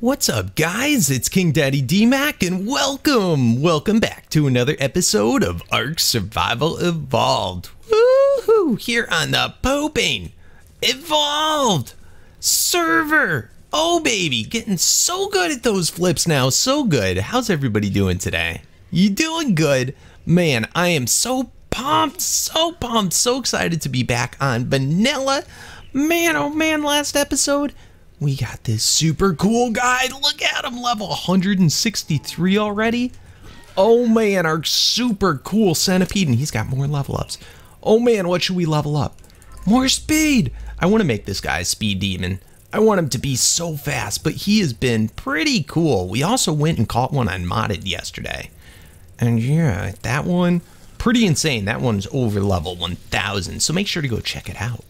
What's up, guys? It's King Daddy DMAC, and welcome back to another episode of ARK: Survival Evolved. Woohoo! Here on the Pooping Evolved Server. Oh baby, getting so good at those flips now. So good. How's everybody doing today? You doing good, man? I am so pumped, so excited to be back on Vanilla. Man, oh man! Last episode, we got this super cool guy. Look at him, level 163 already. Oh man, our super cool centipede, and he's got more level ups. Oh man, what should we level up? More speed. I want to make this guy a speed demon. I want him to be so fast, but he has been pretty cool. We also went and caught one on modded yesterday. And yeah, that one, pretty insane. That one's over level 1000, so make sure to go check it out.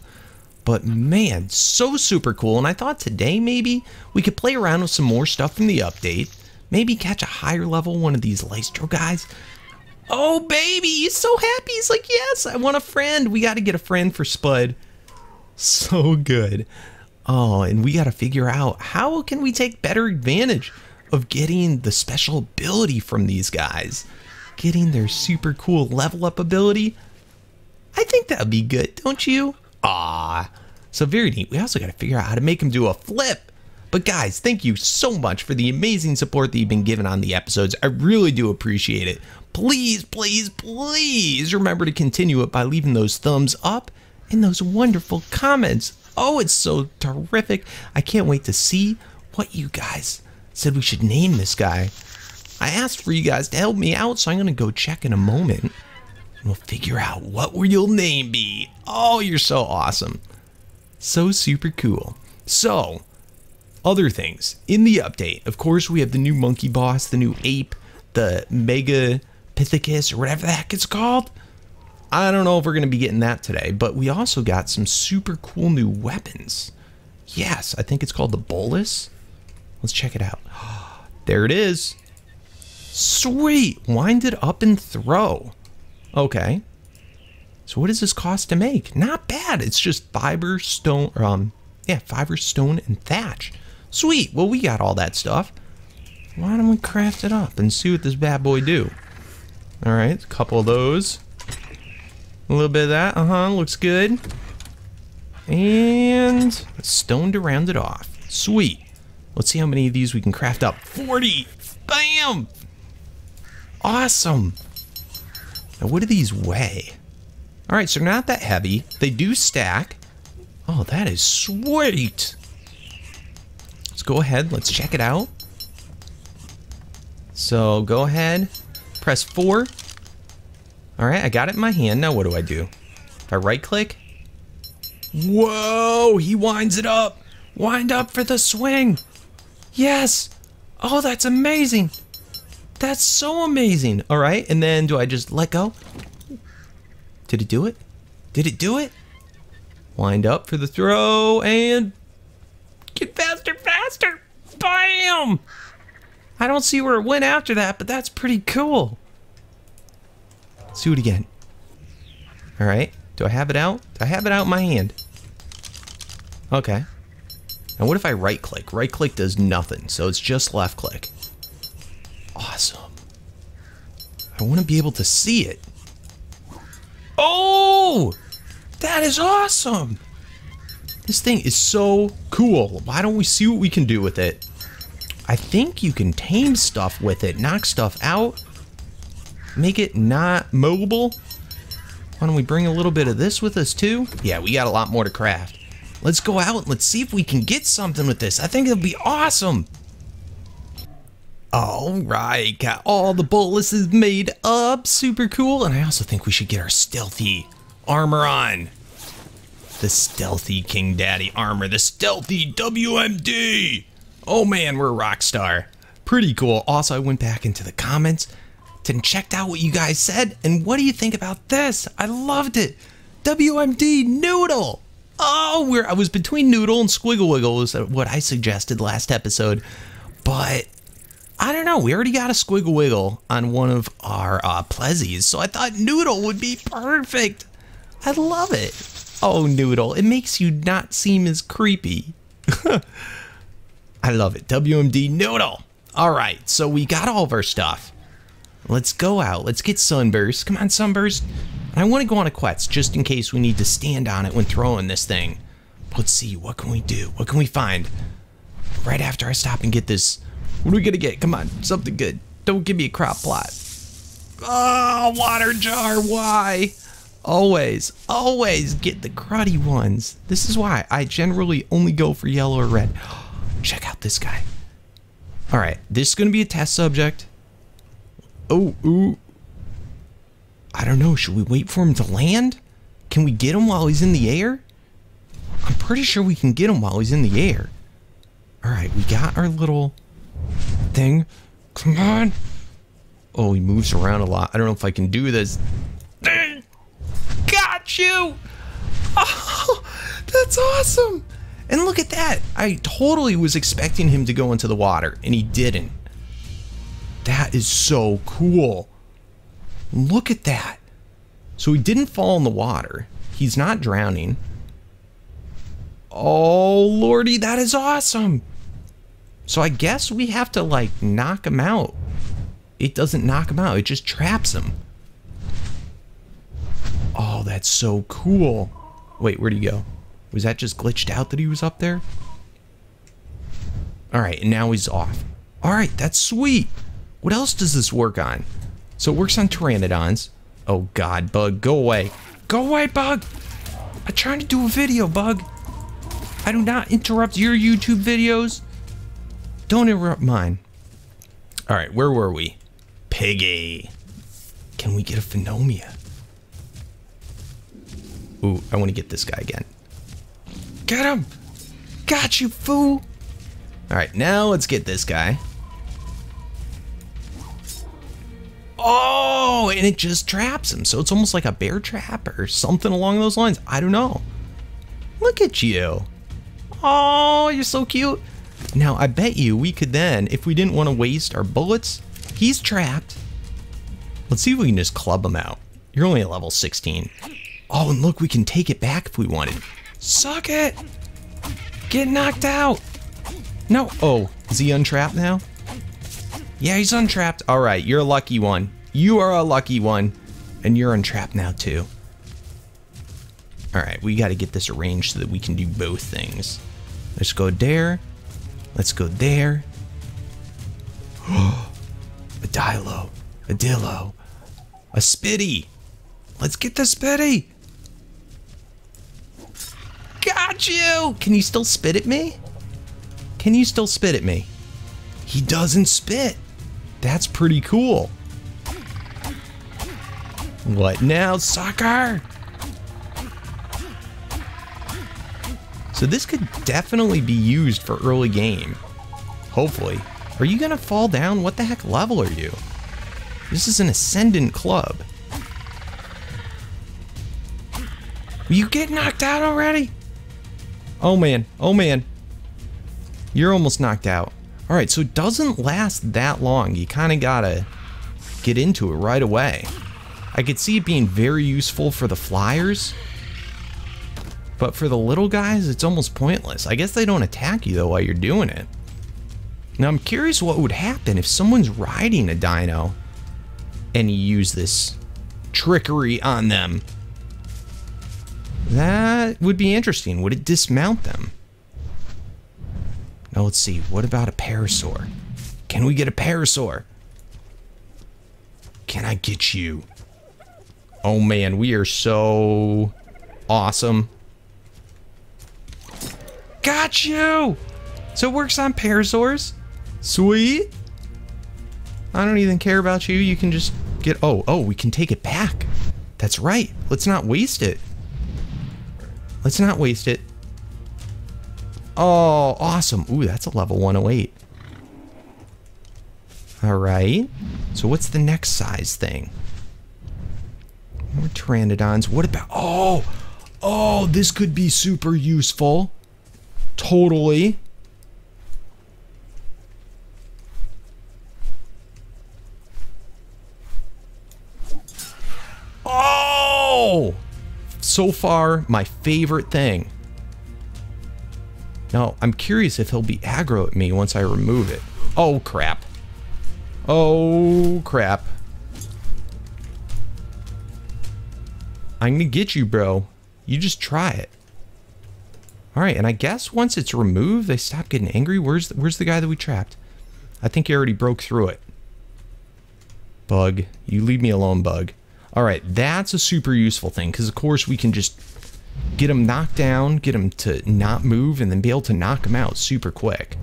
But man, so super cool, and I thought today maybe we could play around with some more stuff from the update. Maybe catch a higher level one of these Lystro guys. Oh baby, he's so happy. He's like, yes, I want a friend. We got to get a friend for Spud. So good. Oh, and we got to figure out how can we take better advantage of getting the special ability from these guys. Getting their super cool level up ability. I think that would be good, don't you? Ah, so very neat. We also got to figure out how to make him do a flip. But guys, thank you so much for the amazing support that you've been giving on the episodes. I really do appreciate it. Please, please, please remember to continue it by leaving those thumbs up and those wonderful comments. Oh, it's so terrific. I can't wait to see what you guys said we should name this guy. I asked for you guys to help me out, so I'm going to go check in a moment. We'll figure out what will your name be. Oh, you're so awesome. So super cool. So, other things. In the update, of course, we have the new monkey boss, the new ape, the Megapithecus, or whatever the heck it's called. I don't know if we're going to be getting that today, but we also got some super cool new weapons. Yes, I think it's called the Bolas. Let's check it out. There it is. Sweet. Wind it up and throw. Okay, so what does this cost to make? Not bad. It's just fiber, stone, yeah, fiber, stone, and thatch. Sweet. Well, we got all that stuff. Why don't we craft it up and see what this bad boy do? All right, a couple of those. A little bit of that. Looks good. And stone to round it off. Sweet. Let's see how many of these we can craft up. 40. Bam. Awesome. Now, what do these weigh? All right, so they're not that heavy. They do stack. Oh, that is sweet. Let's go ahead. Let's check it out. So go ahead. Press 4. All right, I got it in my hand. Now what do? If I right-click. Whoa, he winds it up. Wind up for the swing. Yes. Oh, that's amazing. That's so amazing. All right, and then do I just let go? Did it do it? Did it do it? Wind up for the throw and get faster, faster. Bam! I don't see where it went after that, but that's pretty cool. Let's do it again. All right, do I have it out? I have it out in my hand. Okay. Now what if I right-click? Right-click does nothing, so it's just left-click. Awesome. I want to be able to see it. Oh, that is awesome. This thing is so cool. Why don't we see what we can do with it? I think you can tame stuff with it, knock stuff out, make it not mobile. Why don't we bring a little bit of this with us too? Yeah, we got a lot more to craft. Let's go out and let's see if we can get something with this. I think it'll be awesome. All right, got all the boluses made up. Super cool. And I also think we should get our stealthy armor on. The stealthy King Daddy armor. The stealthy WMD. Oh man, we're a rock star. Pretty cool. Also, I went back into the comments and checked out what you guys said. And what do you think about this? I loved it. WMD noodle. Oh, I was between noodle and squiggle wiggle was what I suggested last episode. But I don't know, we already got a squiggle wiggle on one of our plezzies, so I thought noodle would be perfect. I love it. Oh, noodle, it makes you not seem as creepy. I love it. WMD noodle. All right, so we got all of our stuff. Let's go out. Let's get Sunburst. Come on, Sunburst. I want to go on a Quetz just in case we need to stand on it when throwing this thing. Let's see. What can we do? What can we find? Right after I stop and get this. What are we going to get? Come on. Something good. Don't give me a crop plot. Oh, water jar. Why? Always, always get the cruddy ones. This is why I generally only go for yellow or red. Check out this guy. All right. This is going to be a test subject. Oh, ooh. I don't know. Should we wait for him to land? Can we get him while he's in the air? I'm pretty sure we can get him while he's in the air. All right, we got our little thing. Come on. Oh, he moves around a lot. I don't know if I can do this. Got you. Oh, that's awesome. And look at that. I totally was expecting him to go into the water, and he didn't. That is so cool. Look at that. So he didn't fall in the water. He's not drowning. Oh, Lordy, that is awesome. So I guess we have to, like, knock him out. It doesn't knock him out. It just traps him. Oh, that's so cool. Wait, where'd he go? Was that just glitched out that he was up there? All right, and now he's off. All right, that's sweet. What else does this work on? So it works on Pteranodons. Oh God, bug, go away. Go away, bug. I'm trying to do a video, bug. I do not interrupt your YouTube videos. Don't interrupt mine. All right, where were we? Piggy. Can we get a Phenomia? Ooh, I want to get this guy again. Get him. Got you, fool. All right, now let's get this guy. Oh, and it just traps him. So it's almost like a bear trap or something along those lines. I don't know. Look at you. Oh, you're so cute. Now, I bet you we could then, if we didn't want to waste our bullets, he's trapped. Let's see if we can just club him out. You're only at level 16. Oh, and look, we can take it back if we wanted. Suck it. Get knocked out. No. Oh, is he untrapped now? Yeah, he's untrapped. All right, you're a lucky one. You are a lucky one. And you're untrapped now, too. All right, we got to get this arranged so that we can do both things. Let's go there. Let's go there. A Dilo. A Dilo. A Spitty. Let's get the Spitty. Got you. Can you still spit at me? Can you still spit at me? He doesn't spit. That's pretty cool. What now, soccer? So this could definitely be used for early game. Hopefully. Are you gonna fall down? What the heck level are you? This is an ascendant club. You get knocked out already? Oh man, oh man. You're almost knocked out. All right, so it doesn't last that long. You kind of gotta get into it right away. I could see it being very useful for the flyers, but for the little guys, it's almost pointless. I guess they don't attack you though while you're doing it. Now I'm curious what would happen if someone's riding a dino and you use this trickery on them. That would be interesting. Would it dismount them? Now let's see, what about a Parasaur? Can we get a Parasaur? Can I get you? Oh man, we are so awesome. Got you! So it works on Parasaurs? Sweet! I don't even care about you, you can just get, oh, we can take it back. That's right, let's not waste it. Let's not waste it. Oh, awesome. Ooh, that's a level 108. All right. So what's the next size thing? More Pteranodons. What about... Oh, this could be super useful. Totally. Oh! So far, my favorite thing. Now, I'm curious if he'll be aggro at me once I remove it. Oh, crap. Oh, crap. I'm gonna get you, bro. You just try it. Alright, and I guess once it's removed, they stop getting angry. Where's the guy that we trapped? I think he already broke through it. Bug. You leave me alone, bug. Alright, that's a super useful thing, because of course we can just get him knocked down, get him to not move, and then be able to knock him out super quick.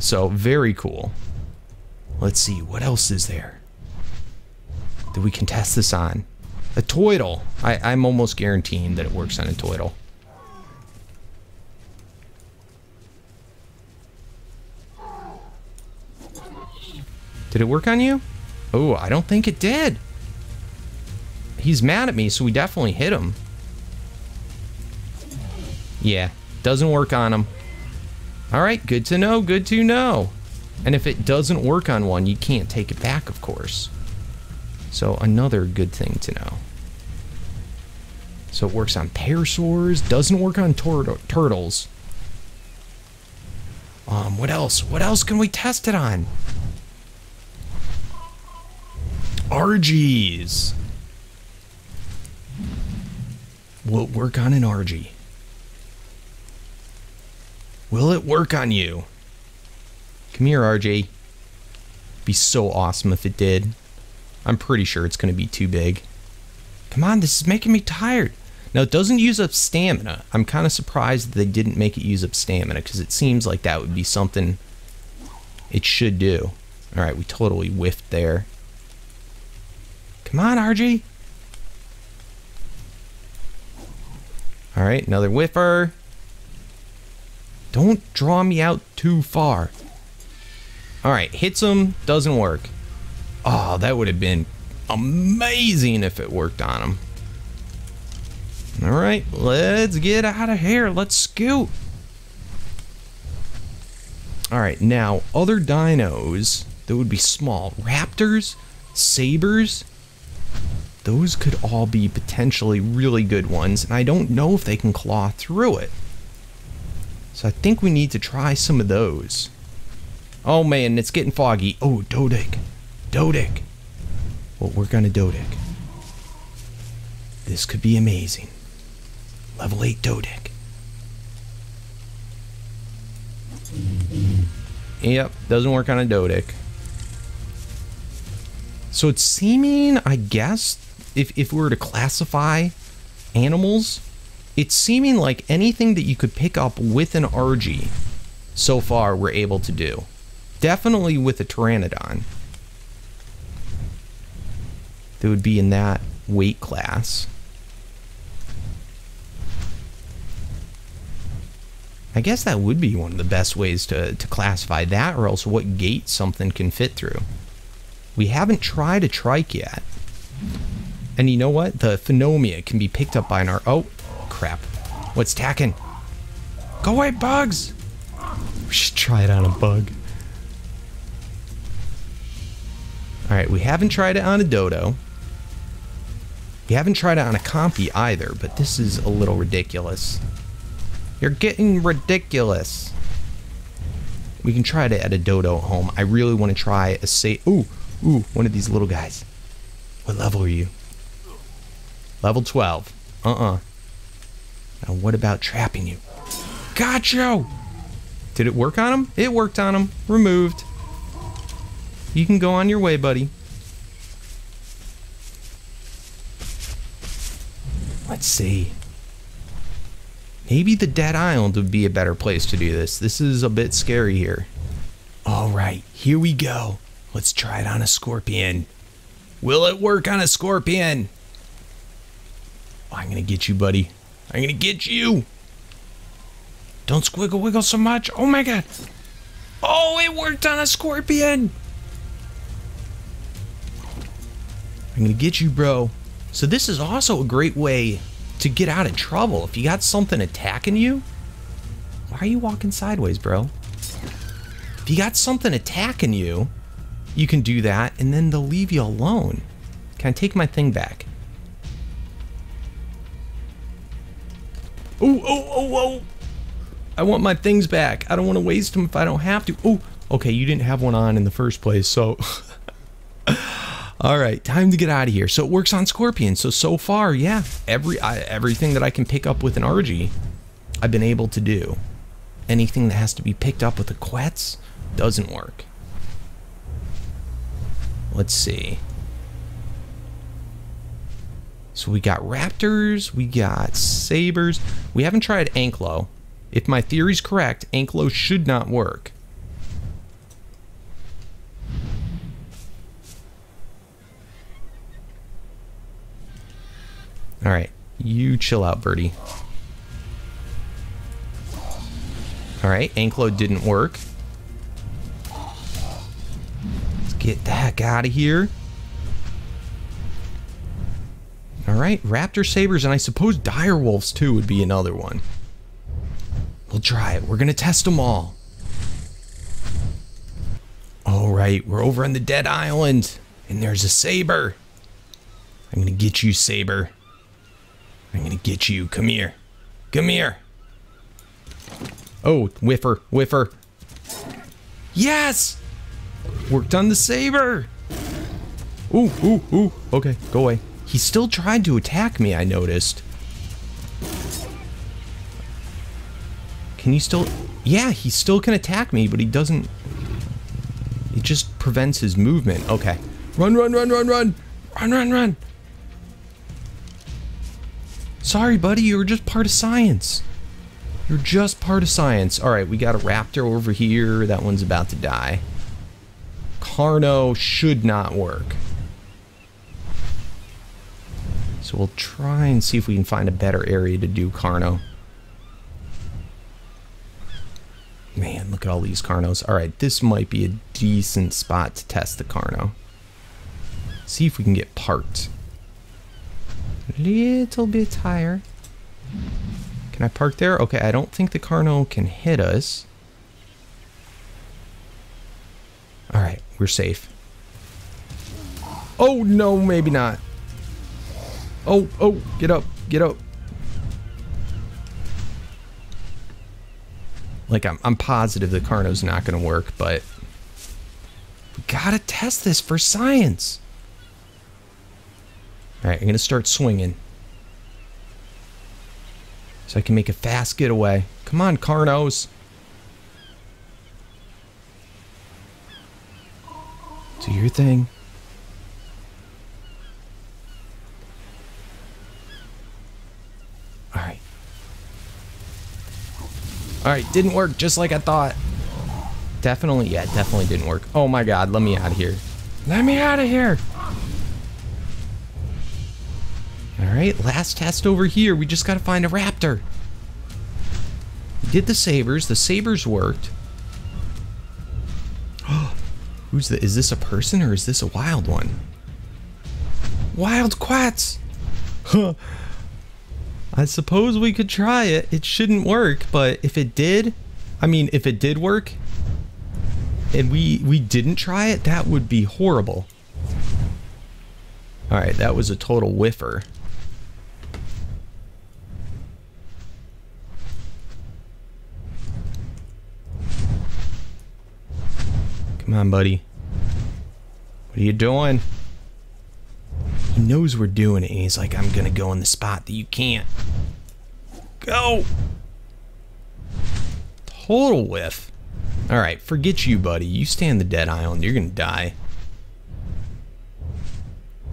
So, very cool. Let's see, what else is there that we can test this on? A Toidle. I'm almost guaranteeing that it works on a Toidle. Did it work on you? Oh, I don't think it did. He's mad at me, so we definitely hit him. Yeah, doesn't work on him. All right, good to know, good to know. And if it doesn't work on one, you can't take it back, of course. So another good thing to know. So it works on Parasaurs, doesn't work on turtles. What else? What else can we test it on? Argies. Will it work on an Argy? Will it work on you? Come here, RJ. Be so awesome if it did. I'm pretty sure it's going to be too big. Come on, this is making me tired. Now, it doesn't use up stamina. I'm kind of surprised that they didn't make it use up stamina, because it seems like that would be something it should do. All right, we totally whiffed there. Come on, RJ. All right, another whiffer. Don't draw me out too far. All right, hits him, doesn't work. Oh, that would have been amazing if it worked on him. All right, let's get out of here. Let's scoot. All right, now other dinos that would be small. Raptors, Sabers, those could all be potentially really good ones, and I don't know if they can claw through it. So I think we need to try some of those. Oh man, it's getting foggy. Oh, Dodic. Dodic. Well, we're gonna Dodic. This could be amazing. Level 8 Dodic. Yep, doesn't work on a Dodic. So it's seeming, I guess, if we were to classify animals, it's seeming like anything that you could pick up with an Argy so far we're able to do. Definitely with a Pteranodon. That would be in that weight class. I guess that would be one of the best ways to classify that, or else what gate something can fit through. We haven't tried a Trike yet. And you know what? The Phenomia can be picked up by an Argy. Oh, crap. What's tacking? Go away, bugs! We should try it on a bug. Alright, we haven't tried it on a Dodo. We haven't tried it on a Compy either, but this is a little ridiculous. You're getting ridiculous. We can try it at a Dodo at home. I really want to try a Ooh, one of these little guys. What level are you? Level 12. Now what about trapping you? Got you! Did it work on him? It worked on him. Removed. You can go on your way, buddy. Let's see. Maybe the Dead Island would be a better place to do this. This is a bit scary here. All right, here we go. Let's try it on a scorpion. Will it work on a scorpion? Oh, I'm gonna get you, buddy. I'm gonna get you. Don't squiggle wiggle so much. Oh my god. Oh, it worked on a scorpion. I'm gonna get you, bro. So this is also a great way to get out of trouble. If you got something attacking you, why are you walking sideways, bro? If you got something attacking you, you can do that and then they'll leave you alone. Can I take my thing back? Oh, oh, oh, oh. I want my things back. I don't want to waste them if I don't have to. Oh, okay, you didn't have one on in the first place, so... All right, time to get out of here. So it works on Scorpion. So far, yeah, everything that I can pick up with an Argy, I've been able to do. Anything that has to be picked up with a Quetz doesn't work. Let's see. So we got Raptors, we got Sabers. We haven't tried Anklo. If my theory's correct, Anklo should not work. All right, you chill out, birdie. All right, Anklo didn't work. Let's get the heck out of here. All right, Raptor, Sabers, and I suppose Dire Wolves too would be another one. We'll try it. We're gonna test them all. All right, we're over on the Dead Island, and there's a Saber. I'm gonna get you, Saber. I'm gonna get you. Come here. Come here. Oh, whiffer, whiffer. Yes! Worked on the Saber. Ooh, ooh, ooh. Okay, go away. He still tried to attack me, I noticed. Can you still... Yeah, he still can attack me, but he doesn't... It just prevents his movement. Okay. Run, run, run, run, run. Run, run, run. Sorry, buddy, you were just part of science. You're just part of science. All right, we got a raptor over here. That one's about to die. Carno should not work. So we'll try and see if we can find a better area to do Carno. Man, look at all these Carnos. All right, this might be a decent spot to test the Carno. See if we can get parked. Little bit higher. Can I park there? Okay, I don't think the Carno can hit us. All right, we're safe. Oh, no, maybe not. Oh, oh, get up, get up. Like, I'm positive the Carno's not going to work, but... We gotta test this for science. All right, I'm going to start swinging. So I can make a fast getaway. Come on, Carnos. Do your thing. All right. All right, didn't work just like I thought. Definitely, yeah, definitely didn't work. Oh my God, let me out of here. Let me out of here. All right, last test over here. We just got to find a raptor. We did the Sabers. The Sabers worked. Who's the... Is this a person or is this a wild one? Wild Quetz. Huh. I suppose we could try it. It shouldn't work, but if it did... I mean, if it did work and we didn't try it, that would be horrible. All right, that was a total whiffer. Come on, buddy. What are you doing? He knows we're doing it, and he's like, I'm gonna go in the spot that you can't. Go! Total whiff. All right, forget you, buddy. You stay in the Dead Island. You're gonna die.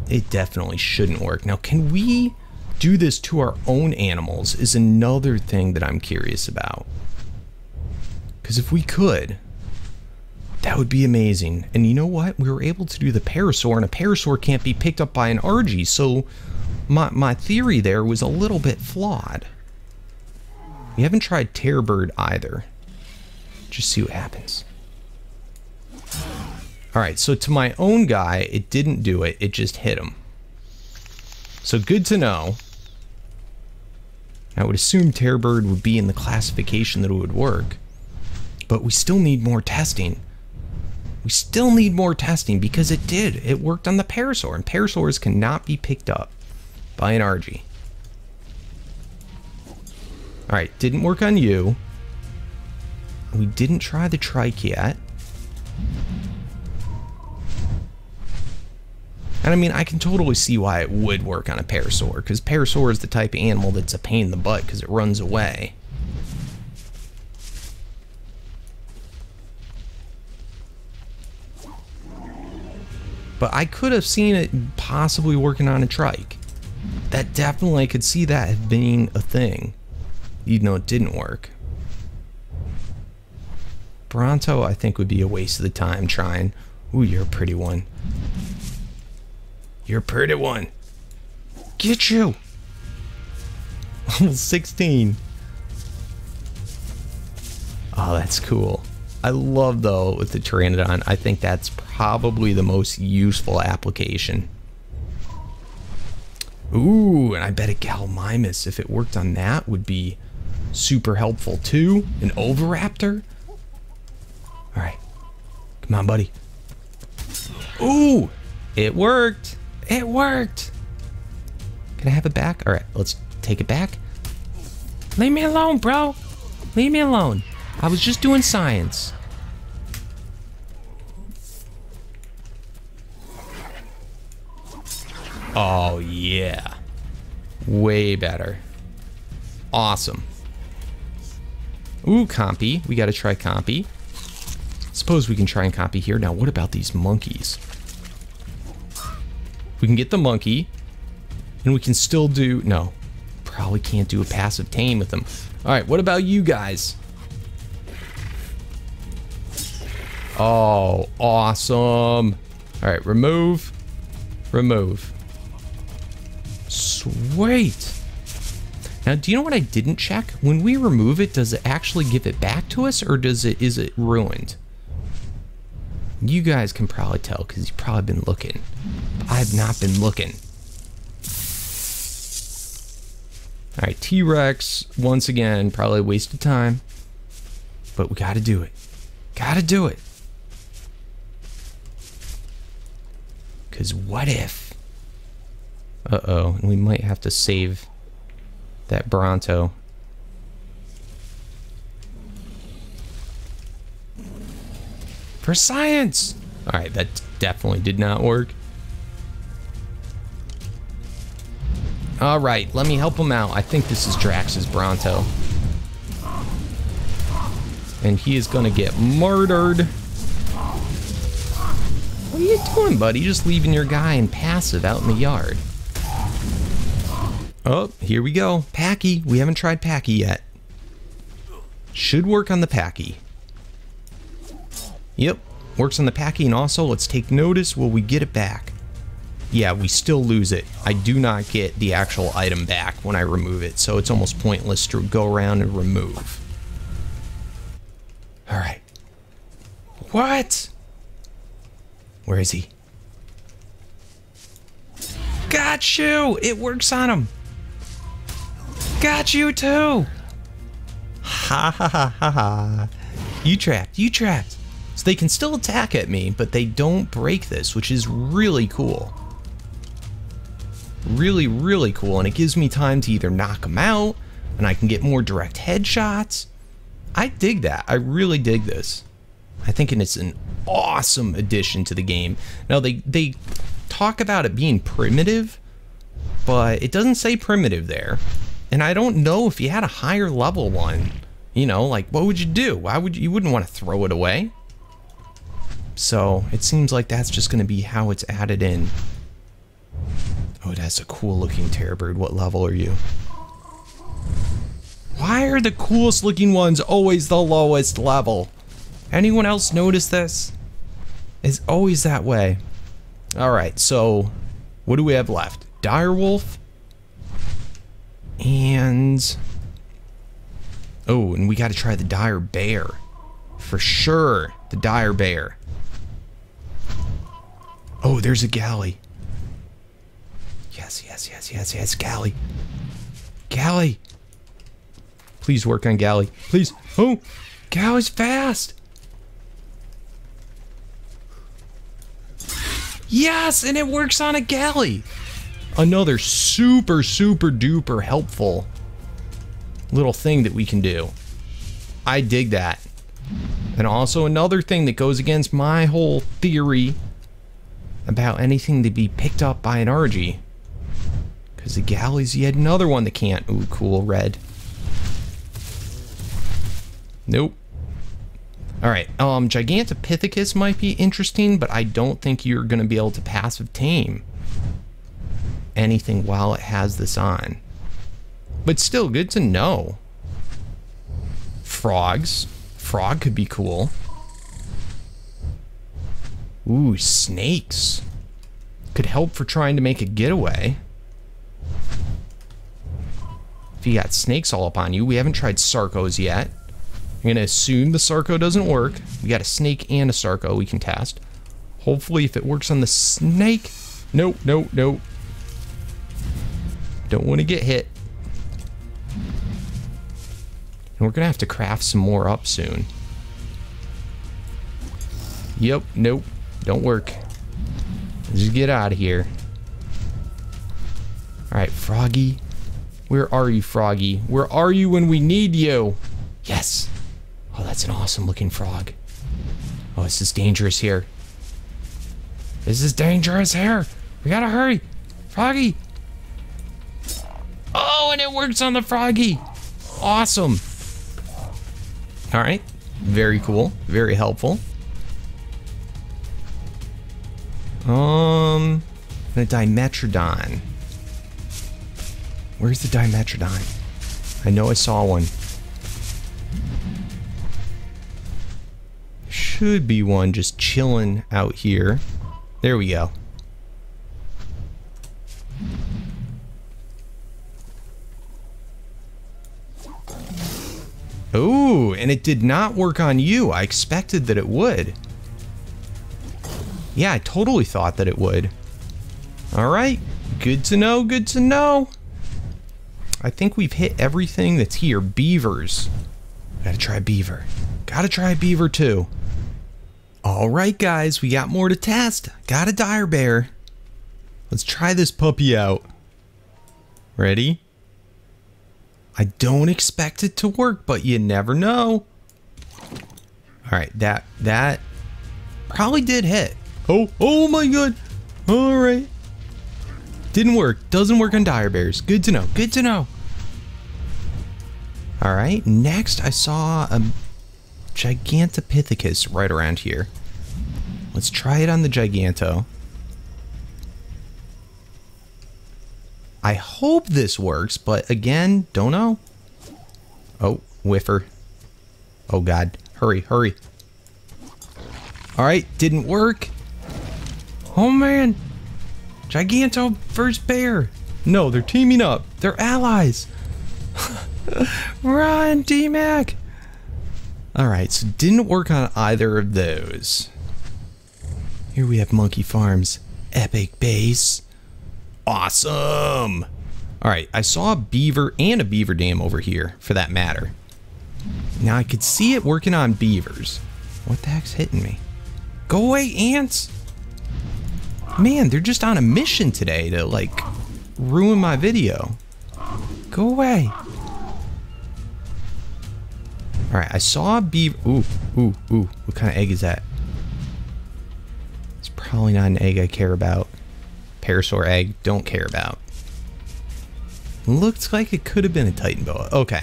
It definitely shouldn't work. Now, can we do this to our own animals is another thing that I'm curious about. Because if we could... That would be amazing. And you know what? We were able to do the Parasaur, and a Parasaur can't be picked up by an Argy, so my theory there was a little bit flawed. We haven't tried Terrorbird either. Just see what happens. Alright, so to my own guy, it didn't do it. It just hit him. So good to know. I would assume Terrorbird would be in the classification that it would work. But we still need more testing. We still need more testing because it did. It worked on the Parasaur, and Parasaurs cannot be picked up by an Argy. All right, didn't work on you. We didn't try the Trike yet. And I mean, I can totally see why it would work on a Parasaur, because Parasaur is the type of animal that's a pain in the butt because it runs away. But I could have seen it possibly working on a Trike. That definitely, I could see that being a thing. Even though it didn't work. Bronto, I think, would be a waste of the time trying. Ooh, you're a pretty one. You're a pretty one. Get you! Level 16. Oh, that's cool. I love, though, with the Pteranodon. I think that's probably the most useful application. Ooh, and I bet a Gallimimus, if it worked on that, would be super helpful too. An Oviraptor? Alright. Come on, buddy. Ooh! It worked! It worked! Can I have it back? Alright, let's take it back. Leave me alone, bro! Leave me alone. I was just doing science. Oh, yeah. Way better. Awesome. Ooh, Compy. We gotta try Compy. Suppose we can try and Compy here. Now, what about these monkeys? We can get the monkey, and we can still do... No. Probably can't do a passive tame with them. Alright, what about you guys? Oh, awesome. Alright, remove. Remove. Sweet. Now, do you know what I didn't check? When we remove it, does it actually give it back to us, or does it, is it ruined? You guys can probably tell because you've probably been looking. I've not been looking. All right, T-Rex, once again, probably a waste of time, but we gotta do it. Gotta do it. Because what if? Uh-oh, and we might have to save that Bronto. For science! Alright, that definitely did not work. Alright, let me help him out. I think this is Drax's Bronto. And he is gonna get murdered. What are you doing, buddy? You're just leaving your guy in passive out in the yard. Oh, here we go. Packy. We haven't tried Packy yet. Should work on the Packy. Yep. Works on the Packy, and also let's take notice. Will we get it back? Yeah, we still lose it. I do not get the actual item back when I remove it, so it's almost pointless to go around and remove. Alright. What? Where is he? Got you! It works on him! Got you too! Ha ha ha ha ha. You trapped, you trapped. So they can still attack at me, but they don't break this, which is really cool. Really, really cool, and it gives me time to either knock them out, and I can get more direct headshots. I dig that. I really dig this. I think it's an awesome addition to the game. Now, they talk about it being primitive, but it doesn't say primitive there. And I don't know if you had a higher level one, you know, like what would you do? Why would you wouldn't want to throw it away? So it seems like that's just going to be how it's added in. Oh, that's a cool looking Terrorbird. What level are you? Why are the coolest looking ones always the lowest level? Anyone else notice this? It's always that way. All right, so what do we have left? Direwolf. And oh, and we got to try the Dire Bear for sure. The Dire Bear. Oh, there's a Galley. Yes, yes, yes, yes, yes, Galley. Galley. Please work on Galley. Please. Oh, Galley's fast. Yes, and it works on a Galley. Another super, super duper helpful little thing that we can do. I dig that. And also another thing that goes against my whole theory about anything to be picked up by an Argy. Because the Galleys, yet another one that can't. Ooh, cool, red. Nope. Alright, Gigantopithecus might be interesting, but I don't think you're going to be able to passive tame anything while it has this on. But still, good to know. Frogs. Frog could be cool. Ooh, snakes. Could help for trying to make a getaway. If you got snakes all up on you, we haven't tried Sarcos yet. I'm going to assume the Sarco doesn't work. We got a snake and a Sarco we can test. Hopefully if it works on the snake. Nope, nope, nope. Don't want to get hit. And we're going to have to craft some more up soon. Yep, nope, don't work. Just get out of here. Alright, Froggy. Where are you, Froggy? Where are you when we need you? Yes. Oh, that's an awesome looking frog. Oh, this is dangerous here. This is dangerous here. We gotta hurry. Froggy. Oh, and it works on the Froggy. Awesome. All right. Very cool. Very helpful. The Dimetrodon. Where's the Dimetrodon? I know I saw one. Could be one just chilling out here. There we go. Ooh, and it did not work on you. I expected that it would. Yeah, I totally thought that it would. All right, good to know, good to know. I think we've hit everything that's here. Beavers. Gotta try beaver. Gotta try beaver too. Alright guys, we got more to test. Got a Dire Bear. Let's try this puppy out. Ready? I don't expect it to work, but you never know. Alright, that probably did hit. Oh my god. Alright. Didn't work. Doesn't work on Dire Bears. Good to know. Good to know. Alright, next I saw a Gigantopithecus right around here. Let's try it on the Giganto. I hope this works, but again, don't know. Oh, whiffer. Oh god, hurry, hurry. Alright, didn't work. Oh man. Giganto versus bear. No, they're teaming up. They're allies. Run, DMAC. Alright, so didn't work on either of those. Here we have Monkey Farms. Epic base. Awesome! Alright, I saw a beaver and a beaver dam over here, for that matter. Now I could see it working on beavers. What the heck's hitting me? Go away, ants! Man, they're just on a mission today to, like, ruin my video. Go away. Alright, I saw a beaver. Ooh. What kind of egg is that? It's probably not an egg I care about. Parasaur egg, don't care about. Looks like it could have been a Titan Boa. Okay.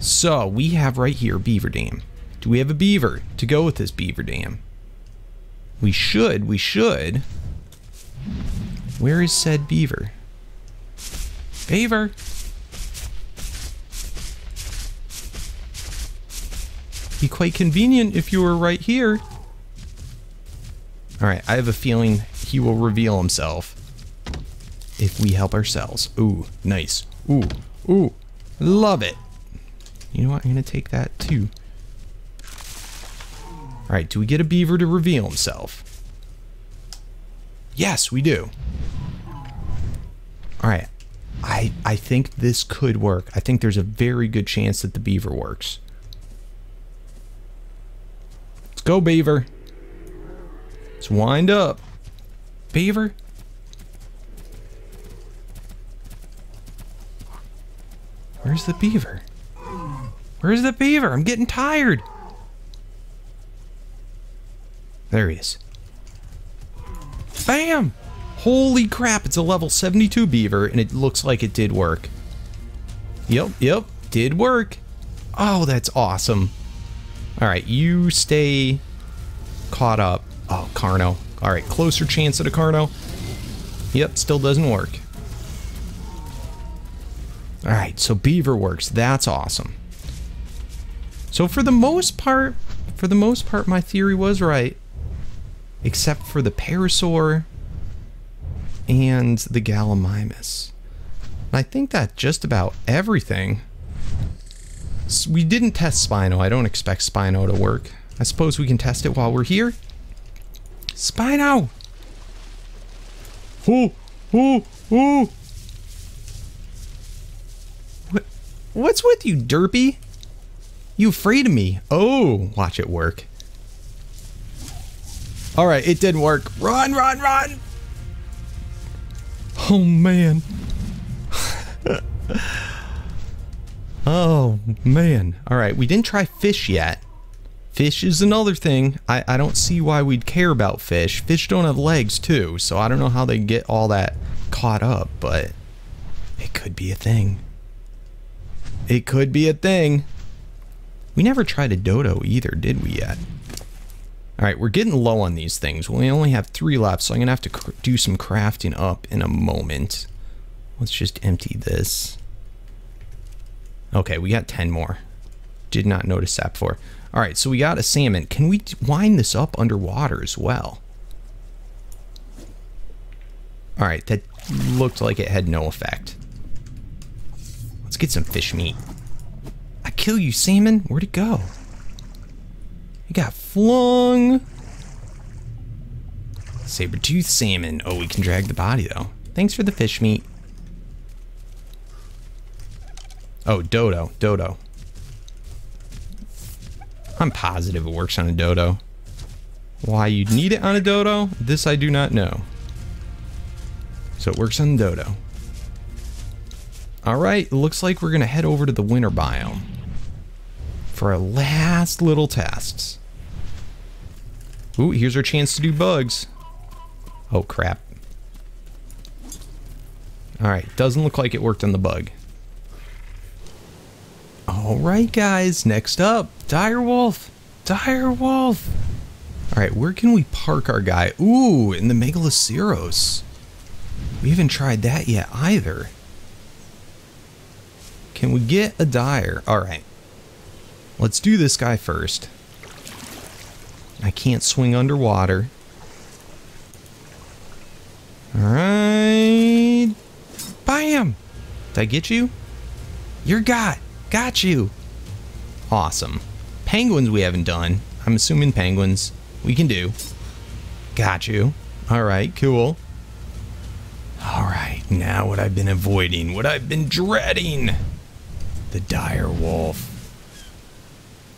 So, we have right here beaver dam. Do we have a beaver to go with this beaver dam? We should. Where is said beaver? Beaver! Be quite convenient if you were right here. Alright, I have a feeling he will reveal himself if we help ourselves. Ooh, nice. Ooh. Love it. You know what? I'm going to take that too. Alright, do we get a beaver to reveal himself? Yes, we do. Alright, I think this could work. I think there's a very good chance that the beaver works. Go, beaver. Let's wind up. Beaver. Where's the beaver? I'm getting tired. There he is. Bam! Holy crap, it's a level 72 beaver, and it looks like it did work. Yep, did work. Oh, that's awesome. All right, you stay caught up. Oh, Carno. All right, closer chance at a Carno. Yep, still doesn't work. All right, so beaver works. That's awesome. So for the most part, my theory was right, except for the Parasaur and the Gallimimus. And I think that just about everything. So we didn't test Spino. I don't expect Spino to work. I suppose we can test it while we're here. Spino! Ooh! What's with you, derpy? You afraid of me? Oh, watch it work. All right, it didn't work. Run! Oh, man. Oh, man. All right, we didn't try fish yet. Fish is another thing. I don't see why we'd care about fish. Fish don't have legs, too, so I don't know how they get all that caught up, but it could be a thing. It could be a thing. We never tried a dodo either, did we yet? All right, we're getting low on these things. We only have 3 left, so I'm going to have to do some crafting up in a moment. Let's just empty this. Okay, we got 10 more. Did not notice that before. All right, so we got a salmon. Can we wind this up underwater as well? All right, that looked like it had no effect. Let's get some fish meat. I kill you, salmon. Where'd it go? It got flung. Saber-toothed salmon. Oh, we can drag the body, though. Thanks for the fish meat. Oh, dodo. I'm positive it works on a dodo. Why you'd need it on a dodo, this I do not know. So it works on dodo. All right, looks like we're gonna head over to the winter biome for our last little tests. Ooh, here's our chance to do bugs. Oh, crap. All right, doesn't look like it worked on the bug. All right, guys, next up, Dire Wolf. All right, where can we park our guy? Ooh, in the Megaloceros. We haven't tried that yet either. Can we get a dire? All right, let's do this guy first. I can't swing underwater. All right, bam. Did I get you? You're got you. Awesome. Penguins we haven't done. I'm assuming penguins we can do. Got you. All right, cool. All right, now what I've been avoiding, what I've been dreading. The dire wolf.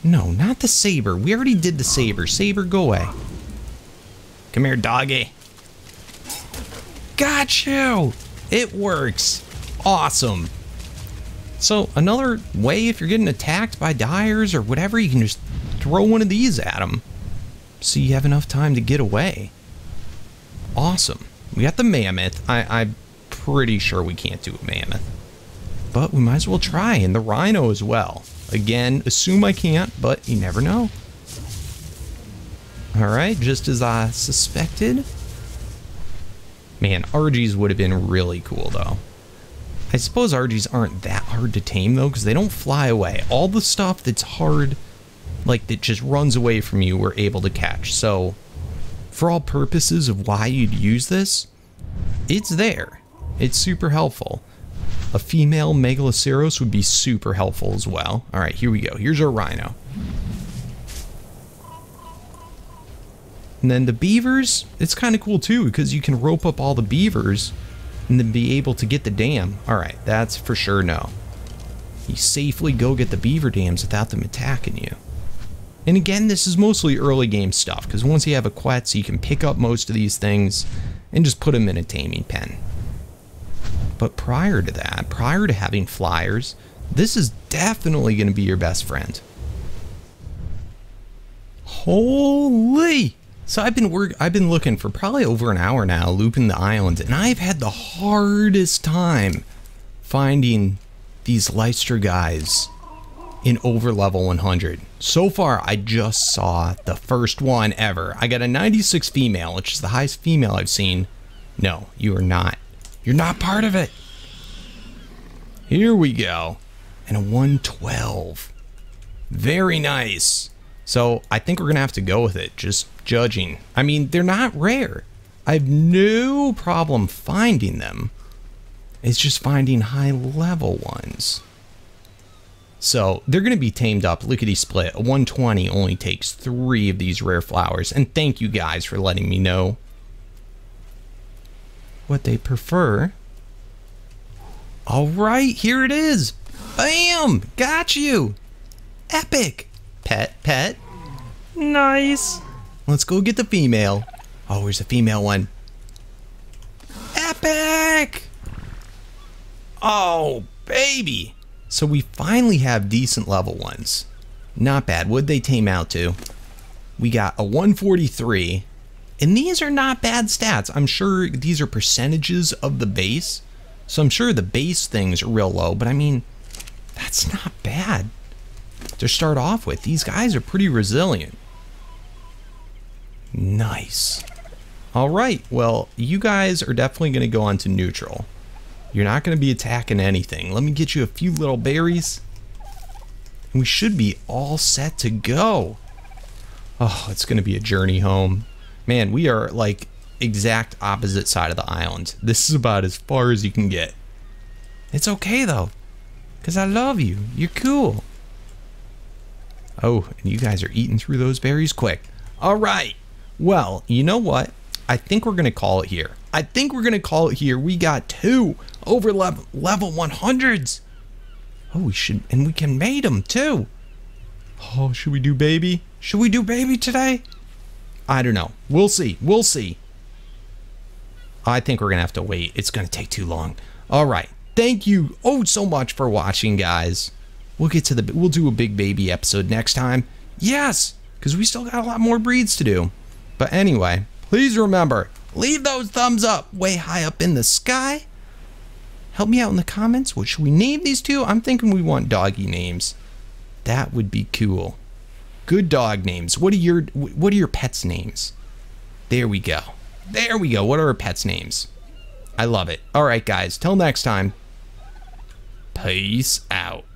No, not the saber. We already did the saber. Saber, go away. Come here, doggy. Got you. It works. Awesome. So another way, if you're getting attacked by dyers or whatever, you can just throw one of these at them, so you have enough time to get away. Awesome. We got the mammoth. I'm pretty sure we can't do a mammoth, but we might as well try, and the rhino as well. Again, assume I can't, but you never know. All right, just as I suspected. Man, Argies would have been really cool, though. I suppose Argies aren't that hard to tame, though, because they don't fly away. All the stuff that's hard, like that just runs away from you, we're able to catch. So, for all purposes of why you'd use this, it's there. It's super helpful. A female Megaloceros would be super helpful as well. All right, here we go. Here's our rhino. And then the beavers, it's kind of cool, too, because you can rope up all the beavers and then be able to get the dam. All right, that's for sure no. You safely go get the beaver dams without them attacking you. And again, this is mostly early game stuff, because once you have a Quetz, you can pick up most of these things and just put them in a taming pen. But prior to that, prior to having flyers, this is definitely going to be your best friend. Holy! So I've been looking for probably over an hour now, looping the islands, and I've had the hardest time finding these Lystra guys in over level 100. So far, I just saw the first one ever. I got a 96 female, which is the highest female I've seen. No, you are not. You're not part of it. Here we go. And a 112. Very nice. So I think we're going to have to go with it, just judging. I mean, they're not rare. I have no problem finding them. It's just finding high level ones. So they're going to be tamed up lickety split. A 120 only takes 3 of these rare flowers. And thank you guys for letting me know what they prefer. All right, here it is. Bam! Got you. Epic. Pet, pet. Nice. Let's go get the female. Oh, here's a female one. Epic. Oh, baby. So we finally have decent level ones. Not bad. What'd they tame out to? We got a 143. And these are not bad stats. I'm sure these are percentages of the base. So I'm sure the base things are real low, but I mean, that's not bad to start off with. These guys are pretty resilient. Nice. All right. Well, you guys are definitely going to go on to neutral. You're not going to be attacking anything. Let me get you a few little berries. And we should be all set to go. Oh, it's going to be a journey home. Man, we are like exact opposite side of the island. This is about as far as you can get. It's okay though, because I love you. You're cool. Oh, and you guys are eating through those berries quick. All right. Well, you know what? I think we're going to call it here. I think we're going to call it here. We got 2 over level 100s. Oh, we should, and we can mate them too. Oh, should we do baby? Should we do baby today? I don't know. We'll see. We'll see. I think we're going to have to wait. It's going to take too long. All right. Thank you so much for watching, guys. We'll do a big baby episode next time. Yes, because we still got a lot more breeds to do. But anyway, please remember, leave those thumbs up way high up in the sky. Help me out in the comments. What should we name these two? I'm thinking we want doggy names. That would be cool. Good dog names. What are your pets' names? There we go. There we go. What are our pets' names? I love it. All right, guys. Till next time. Peace out.